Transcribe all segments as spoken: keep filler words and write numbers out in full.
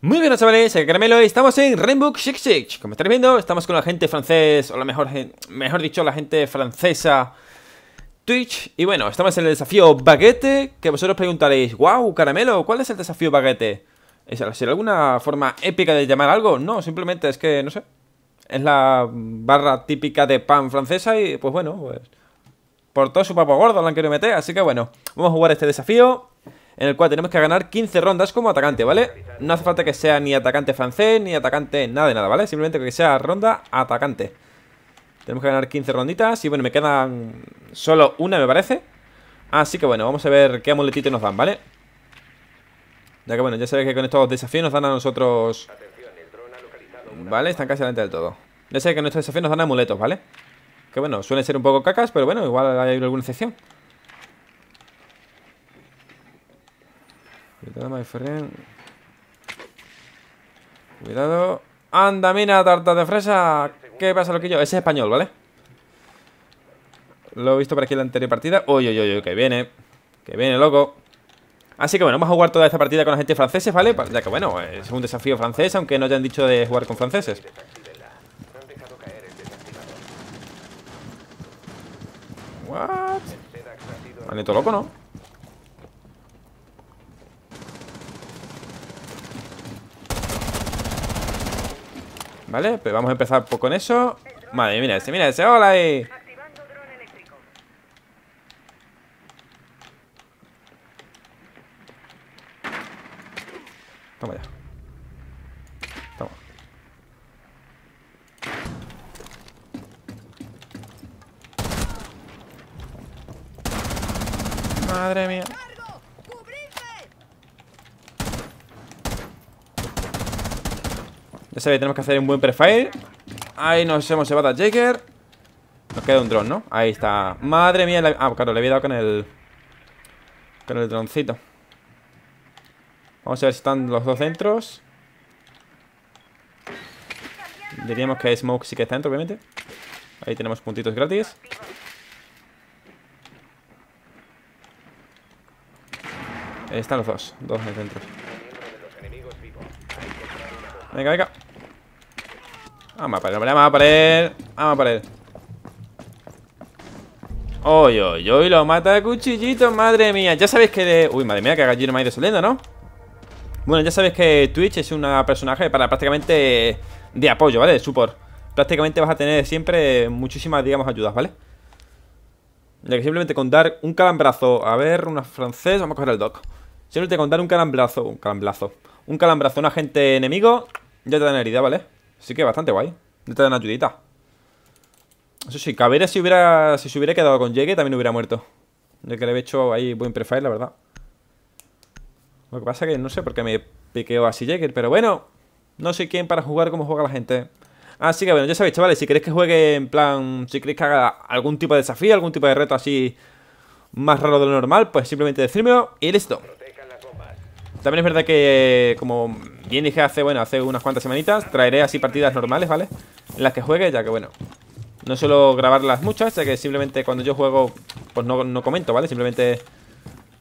Muy bien, chavales, soy Caramelo y estamos en Rainbow Six Siege. Como estáis viendo, estamos con la gente francés, o la mejor, mejor dicho, la gente francesa Twitch. Y bueno, estamos en el desafío Baguette, que vosotros preguntaréis, wow, Caramelo, ¿cuál es el desafío Baguette? ¿Será alguna forma épica de llamar algo? No, simplemente es que, no sé, es la barra típica de pan francesa y pues bueno, pues por todo su papo gordo la han querido meter. Así que bueno, vamos a jugar este desafío, en el cual tenemos que ganar quince rondas como atacante, ¿vale? No hace falta que sea ni atacante francés, ni atacante nada de nada, ¿vale? Simplemente que sea ronda atacante. Tenemos que ganar quince ronditas y bueno, me quedan solo una, me parece. Así que bueno, vamos a ver qué amuletito nos dan, ¿vale? Ya que bueno, ya sabéis que con estos desafíos nos dan a nosotros... Vale, están casi delante del todo. Ya sabéis que nuestros desafíos nos dan amuletos, ¿vale? Que bueno, suelen ser un poco cacas, pero bueno, igual hay alguna excepción. Cuidado, my friend. Cuidado. Anda, mina, tarta de fresa. ¿Qué pasa, loquillo? Ese es español, ¿vale? Lo he visto por aquí en la anterior partida. Uy, uy, uy, que viene. Que viene, loco. Así que bueno, vamos a jugar toda esta partida con la gente franceses, ¿vale? Ya que bueno, es un desafío francés, aunque no hayan dicho de jugar con franceses. What? Manito loco, ¿no? Vale, pues vamos a empezar con eso. Madre, mira ese, mira ese, hola ahí. Toma ya. Toma. Madre mía. Ya sabéis, tenemos que hacer un buen prefire. Ahí nos hemos llevado a Jäger. Nos queda un dron, ¿no? Ahí está. Madre mía. La... Ah, claro, le había dado con el... Con el droncito. Vamos a ver si están los dos dentros. Diríamos que Smoke sí que está dentro, obviamente. Ahí tenemos puntitos gratis. Ahí están los dos. Dos dentro. Venga, venga. Vamos a parar, vamos a parar. Vamos a parar. Oy, oy, oy, lo mata a cuchillito, madre mía. Ya sabéis que... De... Uy, madre mía, que gallino me ha ido saliendo, ¿no? Bueno, ya sabéis que Twitch es un personaje para prácticamente de apoyo, ¿vale? De support. Prácticamente vas a tener siempre muchísimas, digamos, ayudas, ¿vale? Ya que simplemente con dar un calambrazo... A ver, una francés... Vamos a coger el Doc. Simplemente con dar un calambrazo... Un calambrazo. Un calambrazo a un agente enemigo... Ya te dan herida, ¿vale? Así que bastante guay. Ya te dan ayudita. Eso sí, Cabrera si hubiera... Si se hubiera quedado con Jäger también hubiera muerto. Ya que le he hecho ahí buen prefire, la verdad. Lo que pasa es que no sé por qué me piqueo así Jäger, pero bueno, no soy quien para jugar como juega la gente. Así que bueno, ya sabéis, chavales, si queréis que juegue en plan... Si queréis que haga algún tipo de desafío, algún tipo de reto así... Más raro de lo normal, pues simplemente decírmelo y listo. También es verdad que, como bien dije hace, bueno, hace unas cuantas semanitas, traeré así partidas normales, ¿vale? En las que juegue, ya que, bueno, no suelo grabarlas muchas, ya que simplemente cuando yo juego, pues no, no comento, ¿vale? Simplemente,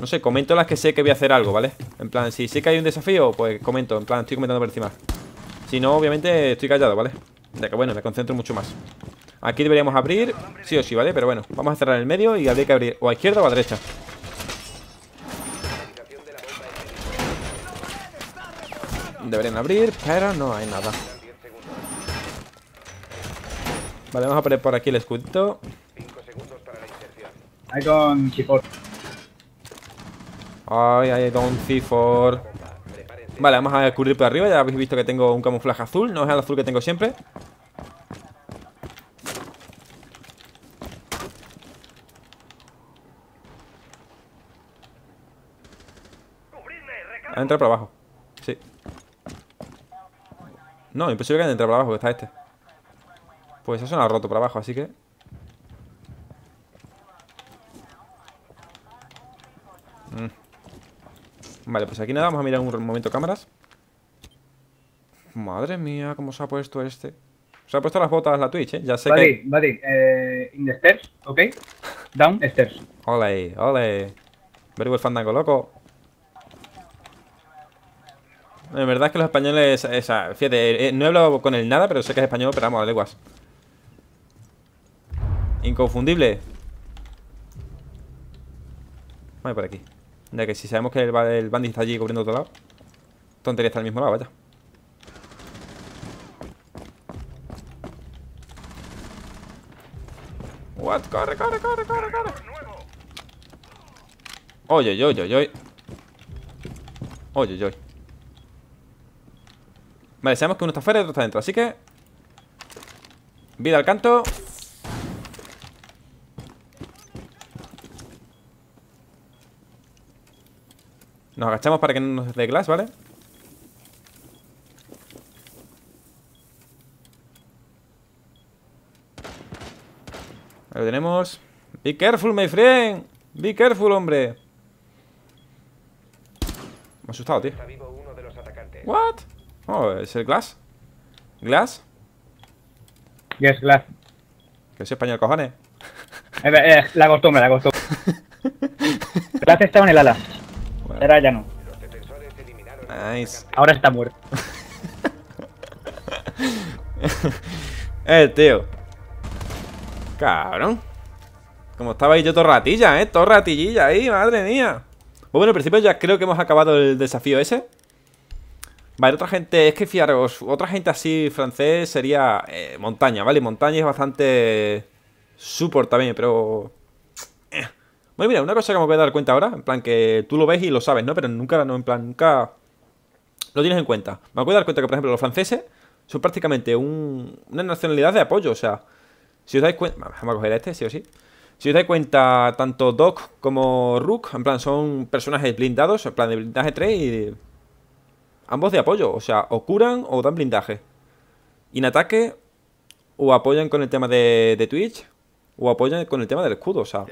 no sé, comento las que sé que voy a hacer algo, ¿vale? En plan, si sé que hay un desafío, pues comento, en plan, estoy comentando por encima. Si no, obviamente, estoy callado, ¿vale? Ya que, bueno, me concentro mucho más. Aquí deberíamos abrir, sí o sí, ¿vale? Pero bueno, vamos a cerrar en el medio y habría que abrir o a izquierda o a derecha. Deberían abrir, pero no hay nada. Vale, vamos a poner por aquí el escudito. I don't C cuatro. Ay, I don't C cuatro. Vale, vamos a escurrir por arriba. Ya habéis visto que tengo un camuflaje azul. No es el azul que tengo siempre. Ha entrado por abajo. Sí. No, imposible que haya entrado para abajo, que está este. Pues eso no ha roto para abajo, así que... Mm. Vale, pues aquí nada, vamos a mirar un momento cámaras. Madre mía, cómo se ha puesto este. Se ha puesto las botas la Twitch, ¿eh? Ya sé buddy, que... Buddy, eh, in the stairs, ok. Down stairs. Ole, ole. Very well fandango, loco. La verdad es que los españoles... Esa, fíjate, no he hablado con él nada, pero sé que es español, pero vamos, a leguas. Inconfundible. Vale, por aquí. Ya que si sabemos que el, el Bandit está allí cubriendo otro lado. Tontería está al mismo lado, vaya. What? Corre, corre, corre, corre, corre. Oye, oye, oye, oye. Oye, oye. Vale, sabemos que uno está fuera y otro está dentro, así que... Vida al canto. Nos agachamos para que no nos dé Glaz, ¿vale? Ahí lo tenemos. Be careful, my friend. Be careful, hombre. Me ha asustado, tío. What? Oh, ¿es el Glaz? ¿Glaz? Yes, Glaz. Que soy español, cojones. Eh, eh, la costumbre, la costumbre. Glaz estaba en el ala. Bueno. Era ya no. Nice. Ahora está muerto. Eh, tío. Cabrón. Como estaba ahí yo todo ratilla, eh. Todo ratillilla ahí, madre mía. Pues bueno, al principio ya creo que hemos acabado el desafío ese. Vale, otra gente, es que fiaros, otra gente así francés sería eh, Montaña, ¿vale? Montaña es bastante support también, pero... Eh. Bueno, mira, una cosa que me voy a dar cuenta ahora, en plan que tú lo ves y lo sabes, ¿no? Pero nunca, no, en plan, nunca lo tienes en cuenta. Me voy a dar cuenta que, por ejemplo, los franceses son prácticamente un, una nacionalidad de apoyo, o sea, si os dais cuenta... Vamos a coger a este, sí o sí. Si os dais cuenta, tanto Doc como Rook, en plan, son personajes blindados, en plan de blindaje tres y... Ambos de apoyo, o sea, o curan o dan blindaje. Y en ataque, o apoyan con el tema de, de Twitch, o apoyan con el tema del escudo, o sea.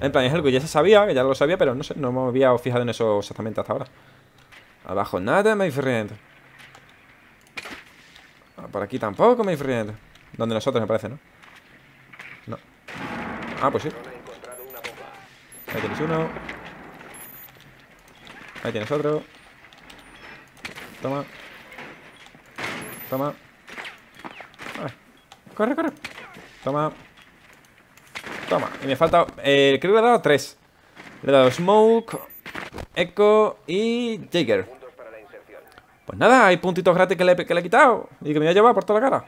En plan, es algo que ya se sabía, que ya lo sabía, pero no sé, no me había fijado en eso exactamente hasta ahora. Abajo nada, my friend. Ah, por aquí tampoco, my friend. Donde nosotros, me parece, ¿no? No. Ah, pues sí. Ahí tienes uno. Ahí tienes otro. Toma. Toma. Vale. Corre, corre. Toma. Toma. Y me falta... Eh, creo que le he dado tres. Le he dado Smoke, Echo y Jäger. Pues nada, hay puntitos gratis que le, que le he quitado. Y que me voy a llevar por toda la cara.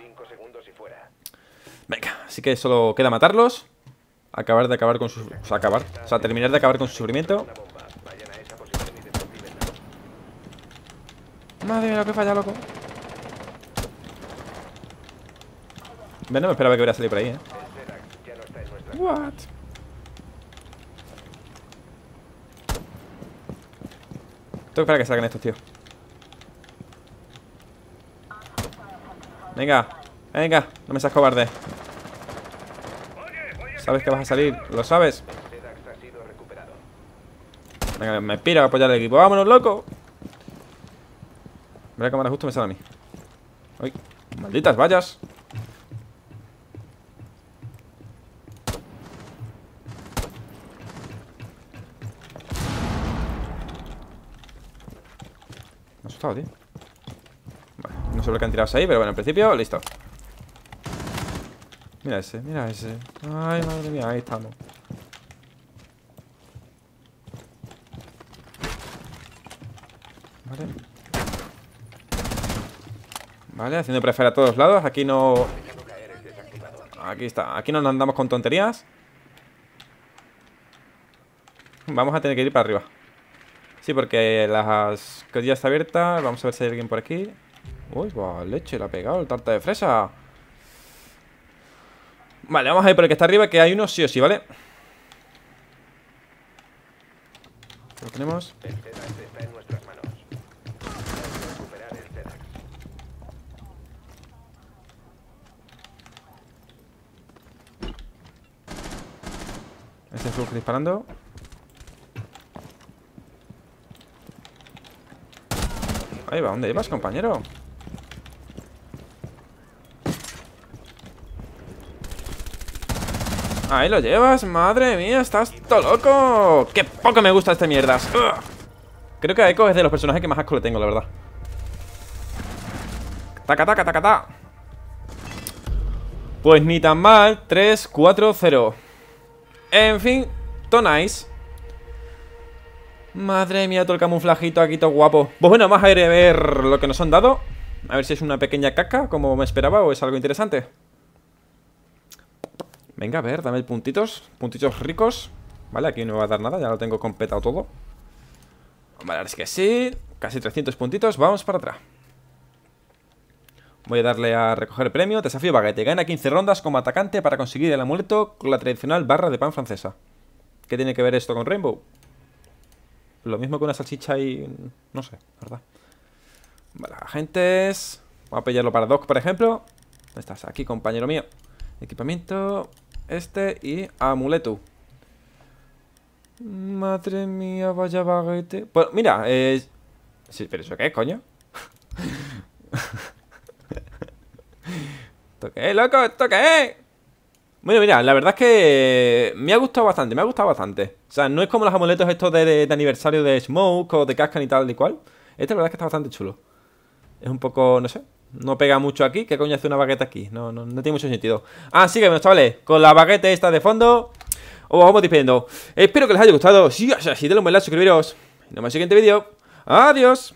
Venga, así que solo queda matarlos. Acabar de acabar con su... O sea, acabar. O sea, terminar de acabar con su sufrimiento. Madre mía, lo que falla, loco. Ven, no me esperaba que hubiera salido por ahí, eh. What? Tengo que esperar a que salgan estos, tío. Venga, venga, no me seas cobarde. Sabes que vas a salir, lo sabes. Venga, me piro a apoyar al equipo. ¡Vámonos, loco! Mira la cámara, justo me sale a mí. ¡Ay! ¡Malditas vallas! Me ha asustado, tío. Vale, no sé lo que han tirado ahí, pero bueno, en principio, listo. Mira ese, mira ese. ¡Ay, madre mía! Ahí estamos. Vale. Vale, haciendo prefer a todos lados. Aquí no... Aquí está. Aquí no nos andamos con tonterías. Vamos a tener que ir para arriba. Sí, porque las que ya está abierta. Vamos a ver si hay alguien por aquí. Uy, va, leche, le ha pegado el tarta de fresa. Vale, vamos a ir por el que está arriba, que hay uno sí o sí, ¿vale? Lo tenemos. Este es Rook disparando. Ahí va, ¿dónde ibas, compañero? Ahí lo llevas, madre mía, estás todo loco. ¡Qué poco me gusta este mierdas! Creo que Echo es de los personajes que más asco le tengo, la verdad. Taca, taca, taca, taca. Pues ni tan mal. Tres, cuatro, cero. En fin, to nice. Madre mía, todo el camuflajito aquí, todo guapo. Pues bueno, vamos a ir a ver lo que nos han dado. A ver si es una pequeña caca, como me esperaba, o es algo interesante. Venga, a ver, dame puntitos. Puntitos ricos. Vale, aquí no me va a dar nada, ya lo tengo completado todo. Vale, ahora es que sí. Casi trescientos puntitos, vamos para atrás. Voy a darle a recoger premio. Desafío Baguette, gana quince rondas como atacante para conseguir el amuleto con la tradicional barra de pan francesa. ¿Qué tiene que ver esto con Rainbow? Lo mismo que una salchicha y... no sé, ¿verdad? Vale, agentes. Vamos a pillarlo para Doc, por ejemplo. ¿Dónde estás? Aquí, compañero mío. Equipamiento, este y amuleto. Madre mía, vaya Baguette. Pues mira, eh... sí, pero ¿eso qué es, coño? ¿Esto qué es, loco? ¿Esto qué es? Bueno, mira, la verdad es que me ha gustado bastante, me ha gustado bastante. O sea, no es como los amuletos estos de, de, de aniversario de Smoke o de Kaskan y tal y cual. Este la verdad es que está bastante chulo. Es un poco, no sé, no pega mucho aquí. ¿Qué coño hace una baguette aquí? No, no, no tiene mucho sentido. Así que bueno, chavales, con la baguette esta de fondo os vamos despidiendo. Espero que les haya gustado. Si os ha sido un buen like, suscribiros. Y nos vemos en el siguiente vídeo. Adiós.